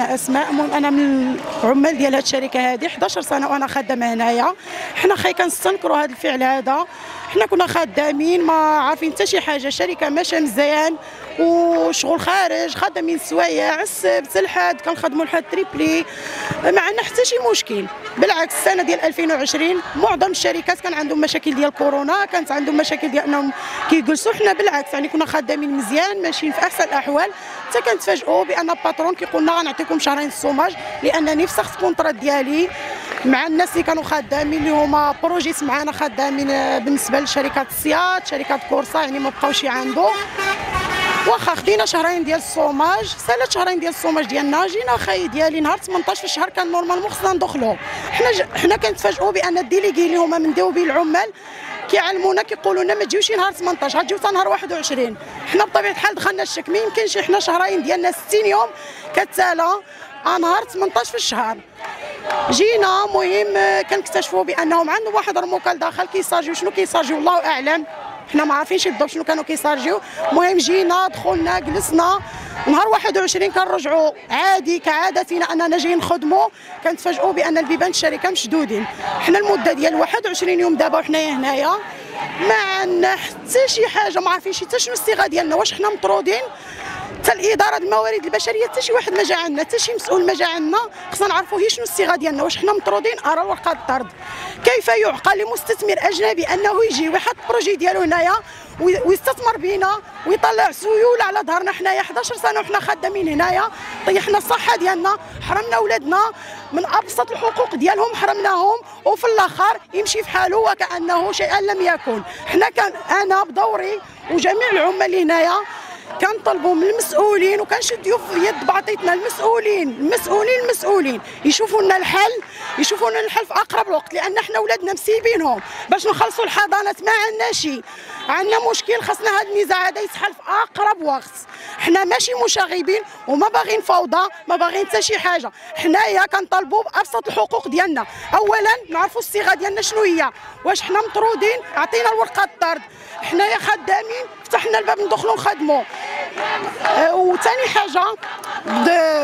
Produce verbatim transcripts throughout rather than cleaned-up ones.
انا اسماء، انا من عمال ديال هذه الشركه هذه إحدى عشرة سنة وانا خدامه هنايا. حنا خاي كنستنكروا هذا الفعل هذا، حنا كنا خدامين ما عارفين حتى شي حاجه، شركه ماشيه مزيان وشغل خارج، خدامين سوايع السبت الحد، كنخدموا لحد تريبلي، ما عندنا حتى شي مشكل. بالعكس السنه ديال ألفين وعشرين معظم الشركات كان عندهم مشاكل ديال كورونا، كانت عندهم مشاكل ديال انهم كيجلسوا. حنا بالعكس يعني كنا خدامين مزيان ماشيين في احسن الاحوال، حتى كنتفاجئوا بان الباترون كيقول لنا غنعطيكم شهرين الصوماج، لانني فسخت كونطرات ديالي مع الناس اللي كانوا خدامين اللي هما بروجيس معانا خدامين بالنسبه لشركات الصياد، شركات كورسا، يعني ما بقاوش يعاندوا. واخا خدينا شهرين ديال الصوماج، سالات شهرين ديال الصوماج ديالنا، جينا خاي ديالي نهار ثمنطاش في الشهر كان نورمالمون خصنا ندخلو. حنا ج... حنا كنتفاجئوا بان الديليغي اللي هما من ذوي العمال كيعلمونا كيقولوا لنا ما تجيوش نهار ثمنطاش، غتجيو حتى نهار واحد وعشرين. حنا بطبيعه الحال دخلنا الشك، ما يمكنش حنا شهرين ديالنا ستين يوم كتسالا نهار ثمنطاش في الشهر. جينا مهم كنكتشفوا بانهم عندهم واحد رموكه لداخل كيسارجيو، شنو كيسارجيو الله اعلم، حنا ما عارفينش بالضبط شنو كانوا كيسارجيو. المهم جينا دخلنا جلسنا نهار واحد وعشرين كنرجعوا عادي كعادتنا اننا جايين نخدموا، كنتفاجئوا بان البيبان الشركه مشدودين. حنا المده ديال واحد وعشرين يوم دابا وحنايا هنايا ما عندنا حتى شي حاجه، ما عارفينش حتى شنو الصيغه ديالنا، واش حنا مطرودين؟ حتى الاداره الموارد البشريه حتى شي واحد ما جا عندنا، حتى شي مسؤول ما جا عندنا، خصنا نعرفوا هي شنو الصيغه ديالنا، واش حنا مطرودين؟ ارى ورقه الطرد. كيف يعقل لمستثمر اجنبي انه يجي ويحط بروجي ديالو هنايا ويستثمر بينا ويطلع سيوله على ظهرنا؟ حنايا إحدى عشرة سنة وحنا خدامين هنايا، طيحنا الصحه ديالنا، حرمنا ولادنا من ابسط الحقوق ديالهم حرمناهم، وفي الاخر يمشي في حاله وكانه شيئا لم يكن. حنا كان انا بدوري وجميع العمال هنايا كنطلبوا من المسؤولين وكنشدوا في يد بعضيتنا، المسؤولين المسؤولين المسؤولين يشوفوا لنا الحل، يشوفوا لنا الحل في اقرب الوقت، لان حنا ولادنا مسيبينهم باش نخلصوا الحضانات ما عندنا شي، عندنا مشكل خاصنا هذا النزاع هذا يتحل في اقرب وقت. حنا ماشي مشاغبين وما باغين فوضى، ما باغين حتى شي حاجه، حنايا كنطالبوا بابسط الحقوق ديالنا. اولا نعرفوا الصيغه ديالنا شنو هي، واش حنا مطرودين؟ عطينا الورقه الطرد. حنايا خدامين فتحنا الباب ندخلوا نخدموا. وثاني حاجه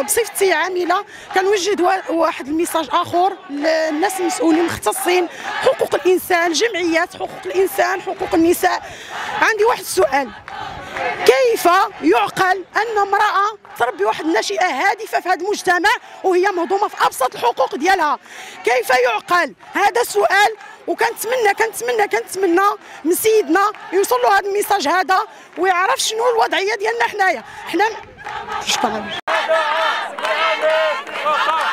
بصفتي عامله كنوجد واحد الميساج اخر للناس المسؤولين المختصين، حقوق الانسان، جمعيات حقوق الانسان، حقوق النساء. عندي واحد السؤال، كيف يعقل ان امراه تربي واحد الناشئه هادفه في هذا المجتمع وهي مهضومه في ابسط الحقوق ديالها؟ كيف يعقل؟ هذا سؤال، وكنتمنى كنتمنى كنتمنى من سيدنا يوصل له هذا الميساج هذا ويعرف شنو الوضعيه ديالنا حنايا. حنا شكرا.